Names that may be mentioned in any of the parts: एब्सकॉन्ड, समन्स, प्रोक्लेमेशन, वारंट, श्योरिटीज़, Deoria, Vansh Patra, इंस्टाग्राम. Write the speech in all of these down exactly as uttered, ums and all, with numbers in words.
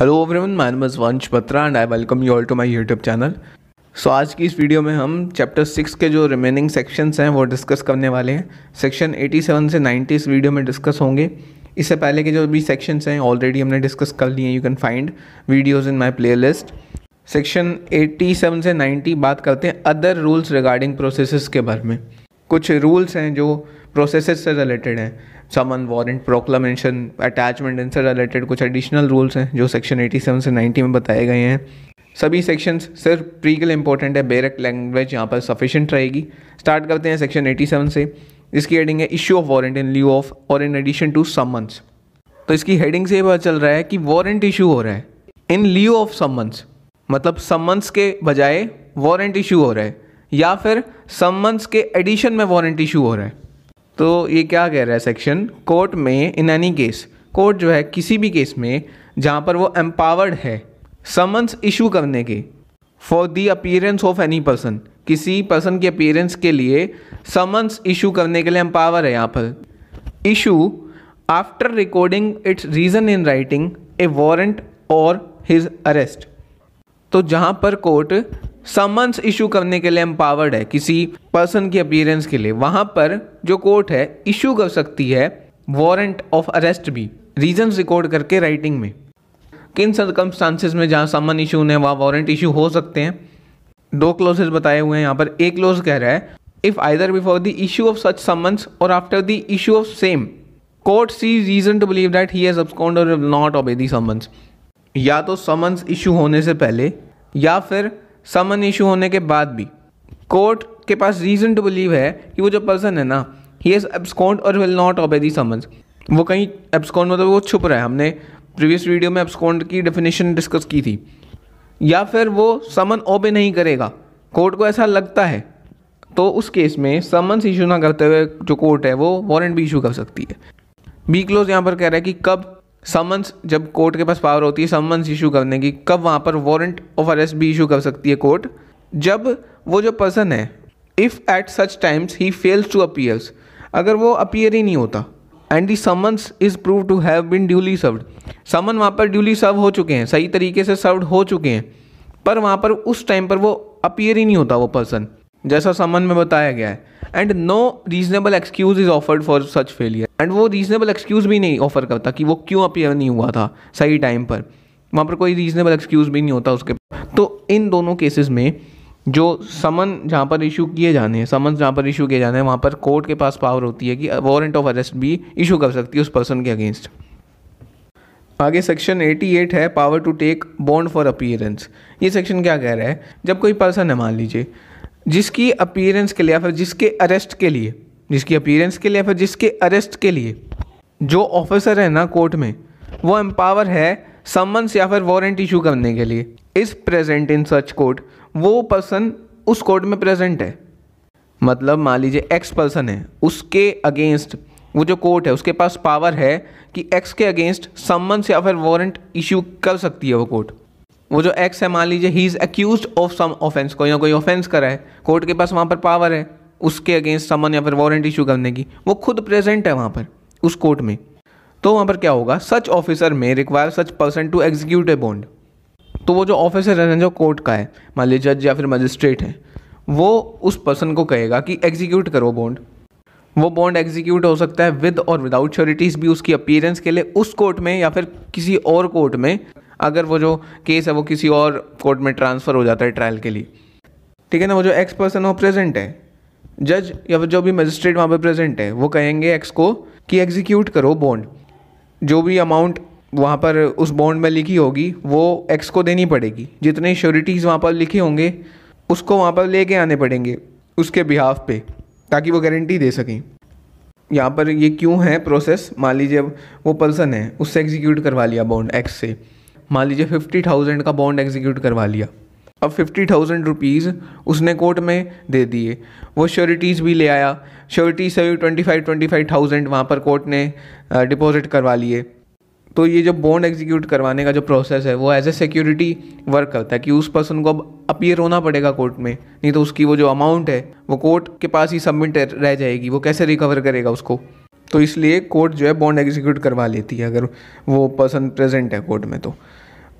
Hello everyone, my name is Vansh Patra and I welcome you all to my YouTube channel. So आज की इस video में हम chapter six के जो रिमेनिंग सेक्शंस हैं वो डिस्कस करने वाले हैं। सेक्शन सत्तासी से नब्बे इस वीडियो में डिस्कस होंगे। इससे पहले के जो भी सेक्शंस हैं ऑलरेडी हमने डिस्कस कर लिए हैं। You can find videos in my playlist. Section सत्तासी से नब्बे बात करते हैं अदर रूल्स रिगार्डिंग प्रोसेसेस के बारे में। कुछ रूल्स हैं जो प्रोसेसेस से रिलेटेड हैं, समन, वारंट, प्रोक्लेमेशन, अटैचमेंट, इनसे रिलेटेड कुछ एडिशनल रूल्स हैं जो सेक्शन सत्तासी से नब्बे में बताए गए हैं। सभी सेक्शंस सिर्फ प्री के लिए इंपॉर्टेंट है, बेरक लैंग्वेज यहाँ पर सफिशेंट रहेगी। स्टार्ट करते हैं सेक्शन सत्तासी से। इसकी हेडिंग है issue of वारंट in lieu of or in addition to समन्स। तो इसकी हेडिंग से ये पता चल रहा है कि वारंट इशू हो रहा है इन लियो ऑफ समन्स, मतलब समन्स के बजाय वारंट इशू हो रहा है या फिर समन्स के एडिशन में वारंट इशू हो रहा है। तो ये क्या कह रहा है सेक्शन, कोर्ट में इन एनी केस, कोर्ट जो है किसी भी केस में जहाँ पर वो एम्पावर्ड है समन्स इशू करने के, for the appearance of any person, किसी पर्सन की अपीयरेंस के लिए समन्स इशू करने के लिए एम्पावर है यहाँ पर। Issue after recording its reason in writing a वारंट और हिज अरेस्ट। तो जहाँ पर कोर्ट समन्स इशू करने के लिए एम्पावर्ड है किसी पर्सन की अपीयरेंस के लिए, वहाँ पर जो कोर्ट है इशू कर सकती है वारंट ऑफ अरेस्ट भी, रीजंस रिकॉर्ड करके राइटिंग में। किन सर्कमस्टांसेस में जहाँ समन इशू होने वहाँ वारंट इशू हो सकते हैं? दो क्लॉजेस बताए हुए हैं यहाँ पर। एक क्लॉज कह रहा है if either before the issue of such समन्स or after the issue of same court see reason to believe that he has अब्सकॉन्ड or will not obey the समन्स। या तो समन्स इशू होने से पहले या फिर समन इशू होने के बाद भी कोर्ट के पास रीज़न टू बिलीव है कि वो जो पर्सन है ना, ही इज़ एब्सकॉन्ड और will not obey the समन्स। वो कहीं एब्सकॉन्ड मतलब वो छुप रहा है, हमने प्रीवियस वीडियो में एब्सकॉन्ड की डेफिनेशन डिस्कस की थी। या फिर वो समन ओबे नहीं करेगा, कोर्ट को ऐसा लगता है, तो उस केस में समन्स इशू ना करते हुए जो कोर्ट है वो वारंट भी इशू कर सकती है। बी क्लोज यहाँ पर कह रहा है कि कब समन्स, जब कोर्ट के पास पावर होती है समन्स इशू करने की, कब वहाँ पर वारंट ऑफ अरेस्ट भी इशू कर सकती है कोर्ट, जब वो जो पर्सन है if at such times he fails to appears, अगर वो अपीयर ही नहीं होता, and the समन्स is prove to have been duly served, summon वहाँ पर ड्यूली सर्व हो चुके हैं, सही तरीके से सर्व्ड हो चुके हैं, पर वहाँ पर उस टाइम पर वो अपीयर ही नहीं होता वो पर्सन, जैसा समन में बताया गया है। And no reasonable excuse is offered for such failure, and वो रीजनेबल एक्सक्यूज़ भी नहीं ऑफर करता कि वो क्यों अपीयर नहीं हुआ था सही टाइम पर, वहाँ पर कोई रीजनेबल एक्सक्यूज़ भी नहीं होता उसके। तो इन दोनों केसेस में जो समन जहाँ पर इशू किए जाने हैं, समन जहाँ पर इशू किए जाने हैं, वहाँ पर कोर्ट के पास पावर होती है कि वारंट ऑफ अरेस्ट भी इशू कर सकती है उस पर्सन के अगेंस्ट। आगे सेक्शन अट्ठासी है power to take bond for appearance. ये सेक्शन क्या कह रहा है, जब कोई पर्सन है मान लीजिए जिसकी अपीयरेंस के लिए या फिर जिसके अरेस्ट के लिए, जिसकी अपीयरेंस के लिए या फिर जिसके अरेस्ट के लिए जो ऑफिसर है ना कोर्ट में, वो एम्पावर है समन्स या फिर वारंट इशू करने के लिए, is present in such court, वो पर्सन उस कोर्ट में प्रेजेंट है। मतलब मान लीजिए एक्स पर्सन है, उसके अगेंस्ट वो जो कोर्ट है उसके पास पावर है कि एक्स के अगेंस्ट समन्स या फिर वारंट इशू कर सकती है वो कोर्ट। वो जो एक्स है मान लीजिए he is accused of some offence, कोई ना कोई ऑफेंस करा है, कोर्ट के पास वहाँ पर पावर है उसके अगेंस्ट समन या फिर वारंट इशू करने की, वो खुद प्रेजेंट है वहाँ पर उस कोर्ट में। तो वहाँ पर क्या होगा, such officer may require such person to execute a bond. तो वो जो ऑफिसर है जो कोर्ट का है, मान लीजिए जज या फिर मजिस्ट्रेट है, वो उस पर्सन को कहेगा कि एग्जीक्यूट करो बॉन्ड। वो बॉन्ड एग्जीक्यूट हो सकता है विद और विदाउट श्योरिटीज़ भी उसकी अपीयरेंस के लिए उस कोर्ट में या फिर किसी और कोर्ट में, अगर वो जो केस है वो किसी और कोर्ट में ट्रांसफ़र हो जाता है ट्रायल के लिए। ठीक है ना, वो जो एक्स पर्सन वो प्रेजेंट है, जज या फिर जो भी मजिस्ट्रेट वहाँ पे प्रेजेंट है, वो कहेंगे एक्स को कि एग्जीक्यूट करो बॉन्ड, जो भी अमाउंट वहाँ पर उस बॉन्ड में लिखी होगी वो एक्स को देनी पड़ेगी, जितने श्योरिटीज़ वहाँ पर लिखे होंगे उसको वहाँ पर ले आने पड़ेंगे उसके बिहाफ पे, ताकि वो गारंटी दे सकें। यहाँ पर ये क्यों है प्रोसेस, मान लीजिए वो पर्सन है उससे एग्जीक्यूट करवा लिया बॉन्ड एक्स से, मान लीजिए फिफ्टी थाउजेंड का बॉन्ड एग्जीक्यूट करवा लिया, अब फिफ्टी थाउजेंड रुपीज़ उसने कोर्ट में दे दिए, वो श्योरिटीज़ भी ले आया, श्योरिटी से भी twenty five twenty five thousand वहाँ पर कोर्ट ने डिपॉजिट करवा लिए। तो ये जो बॉन्ड एग्जीक्यूट करवाने का जो प्रोसेस है वो एज ए सिक्योरिटी वर्क करता है कि उस पर्सन को अब अपीयर होना पड़ेगा कोर्ट में, नहीं तो उसकी वो जो अमाउंट है वो कोर्ट के पास ही सबमिट रह जाएगी, वो कैसे रिकवर करेगा उसको। तो इसलिए कोर्ट जो है बॉन्ड एग्जीक्यूट करवा लेती है अगर वो पर्सन प्रेजेंट है कोर्ट में। तो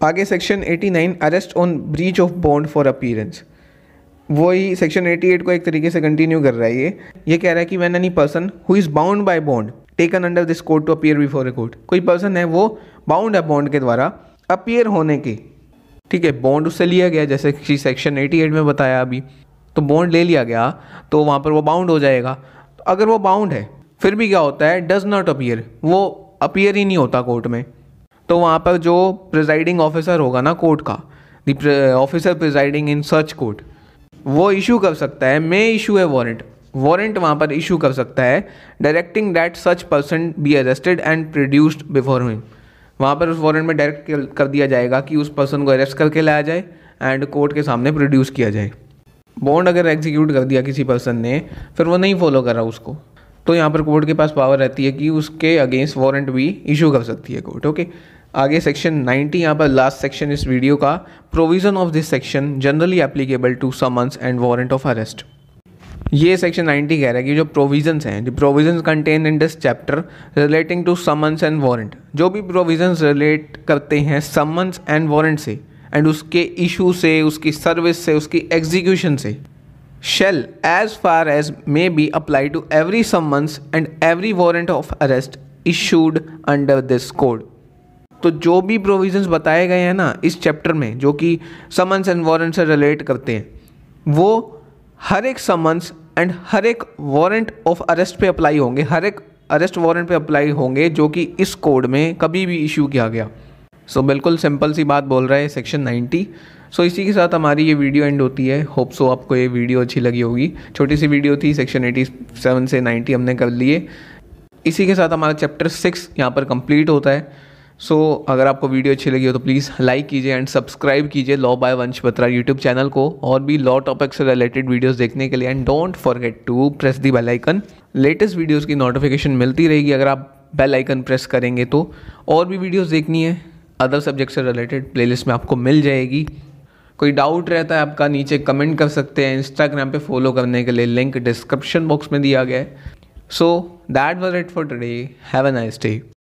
आगे section eighty nine, arrest on breach of bond for appearance, वही सेक्शन एटी एट को एक तरीके से कंटिन्यू कर रहा है। ये ये कह रहा है कि when any person who is bound by bond taken under this code to appear before a court, कोई पर्सन है वो बाउंड है बॉन्ड के द्वारा अपीयर होने के, ठीक है, बॉन्ड उससे लिया गया जैसे कि सेक्शन एटी एट में बताया अभी, तो बॉन्ड ले लिया गया तो वहाँ पर वो बाउंड हो जाएगा। तो अगर वो बाउंड है फिर भी क्या होता है, डज नॉट अपीयर, वो अपीयर ही नहीं होता कोर्ट में, तो वहाँ पर जो प्रिजाइडिंग ऑफिसर होगा ना कोर्ट का, the officer presiding in such court, वो इशू कर सकता है, मे इशू है वारंट, वारंट वहाँ पर इशू कर सकता है directing that such person be arrested and produced before him. वहाँ पर उस वारंट में डायरेक्ट कर दिया जाएगा कि उस पर्सन को अरेस्ट करके लाया जाए एंड कोर्ट के सामने प्रोड्यूस किया जाए। बॉन्ड अगर एग्जीक्यूट कर दिया किसी पर्सन ने फिर वो नहीं फॉलो कर रहा उसको, तो यहाँ पर कोर्ट के पास पावर रहती है कि उसके अगेंस्ट वारंट भी इशू कर सकती है कोर्ट। ओके, आगे सेक्शन नाइंटी, यहाँ पर लास्ट सेक्शन इस वीडियो का, provision of this section generally applicable to समन्स and वारंट of arrest. ये सेक्शन नाइंटी कह रहा है कि जो प्रोविजंस हैं, the provisions contain in this chapter relating to समन्स and वारंट, जो भी प्रोविजंस रिलेट करते हैं समन्स एंड वारंट से एंड उसके इशू से, उसकी सर्विस से, उसकी एग्जीक्यूशन से, shall as far as may be applied to every summons and every warrant of arrest issued under this code। तो जो भी provisions बताए गए हैं ना इस chapter में जो कि summons and warrant से relate करते हैं, वो हर एक summons and हर एक warrant of arrest पे apply होंगे, हर एक arrest warrant पे apply होंगे जो कि इस code में कभी भी issue किया गया। सो so, बिल्कुल सिंपल सी बात बोल रहा है सेक्शन नाइंटी। सो so, इसी के साथ हमारी ये वीडियो एंड होती है। होप सो आपको ये वीडियो अच्छी लगी होगी, छोटी सी वीडियो थी, सेक्शन एटी सेवन से नाइंटी हमने कर लिए। इसी के साथ हमारा चैप्टर सिक्स यहाँ पर कंप्लीट होता है। सो so, अगर आपको वीडियो अच्छी लगी हो तो प्लीज़ लाइक कीजिए एंड सब्सक्राइब कीजिए law by Vansh Patra YouTube channel को और भी लॉ टॉपिक से रिलेटेड वीडियोस देखने के लिए। And don't forget to press the bell icon, latest videos की नोटिफिकेशन मिलती रहेगी अगर आप बेल आइकन प्रेस करेंगे तो। और भी वीडियोस देखनी है अदर सब्जेक्ट से रिलेटेड, प्लेलिस्ट में आपको मिल जाएगी। कोई डाउट रहता है आपका नीचे कमेंट कर सकते हैं। इंस्टाग्राम पे फॉलो करने के लिए लिंक डिस्क्रिप्शन बॉक्स में दिया गया है। So that was it for today, have a nice day.